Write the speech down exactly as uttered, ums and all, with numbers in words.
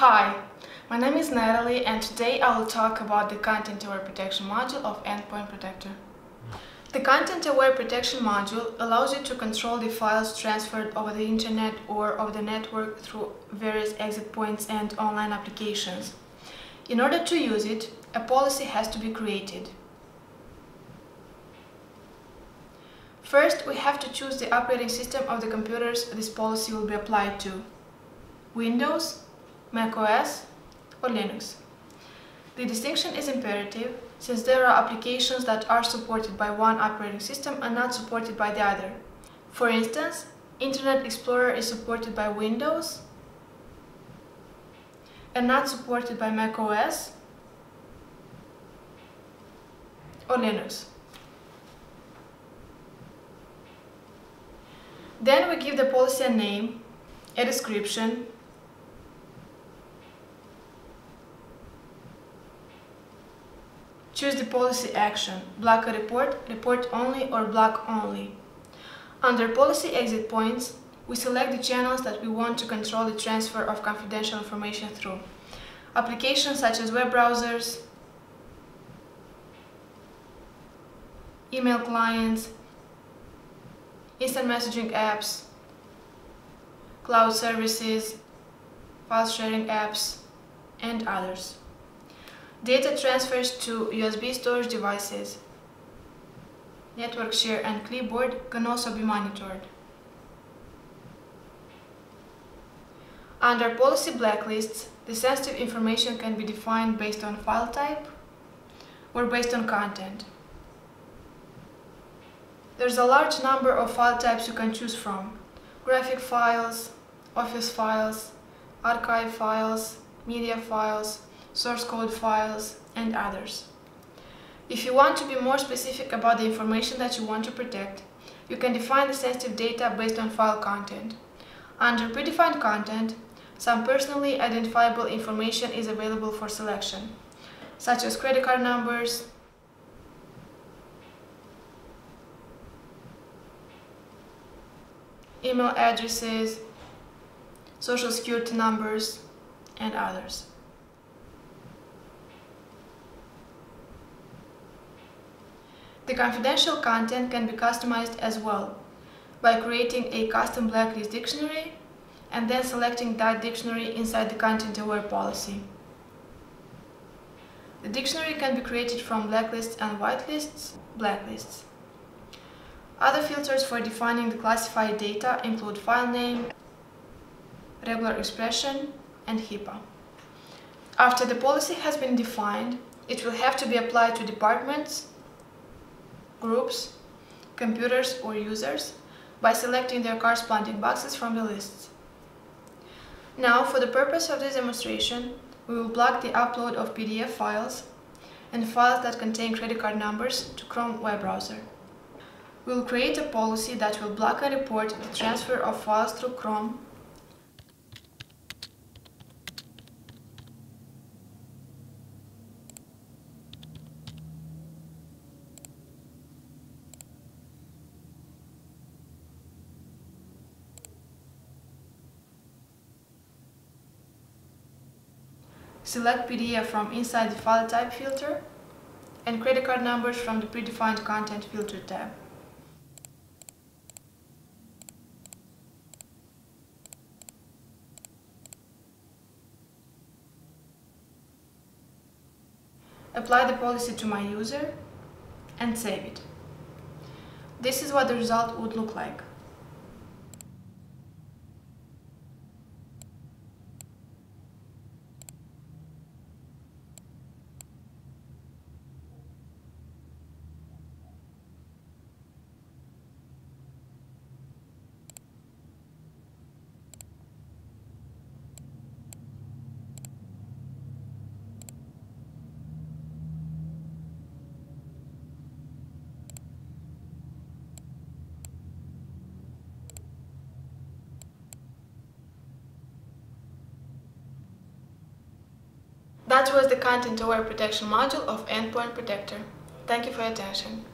Hi, my name is Natalie and today I will talk about the Content Aware Protection module of Endpoint Protector. The Content Aware Protection module allows you to control the files transferred over the internet or over the network through various exit points and online applications. In order to use it, a policy has to be created. First, we have to choose the operating system of the computers this policy will be applied to: Windows, macOS or Linux. The distinction is imperative, since there are applications that are supported by one operating system and not supported by the other. For instance, Internet Explorer is supported by Windows and not supported by macOS or Linux. Then we give the policy a name, a description, choose the policy action, block a report, report only or block only. Under policy exit points, we select the channels that we want to control the transfer of confidential information through. Applications such as web browsers, email clients, instant messaging apps, cloud services, file sharing apps, and others. Data transfers to U S B storage devices. Network share and clipboard can also be monitored. Under policy blacklists, the sensitive information can be defined based on file type or based on content. There's a large number of file types you can choose from: graphic files, office files, archive files, media files, source code files, and others. If you want to be more specific about the information that you want to protect, you can define the sensitive data based on file content. Under predefined content, some personally identifiable information is available for selection, such as credit card numbers, email addresses, social security numbers, and others. The confidential content can be customized as well, by creating a custom blacklist dictionary and then selecting that dictionary inside the Content Aware policy. The dictionary can be created from blacklists and whitelists, blacklists. Other filters for defining the classified data include file name, regular expression, and HIPAA. After the policy has been defined, it will have to be applied to departments, groups, computers or users by selecting their corresponding boxes from the lists. Now, for the purpose of this demonstration, we will block the upload of P D F files and files that contain credit card numbers to Chrome web browser. We will create a policy that will block and report the transfer of files through Chrome . Select P D F from inside the File Type filter and credit card numbers from the predefined Content Filter tab. Apply the policy to my user and save it. This is what the result would look like. That was the Content Aware Protection module of Endpoint Protector. Thank you for your attention.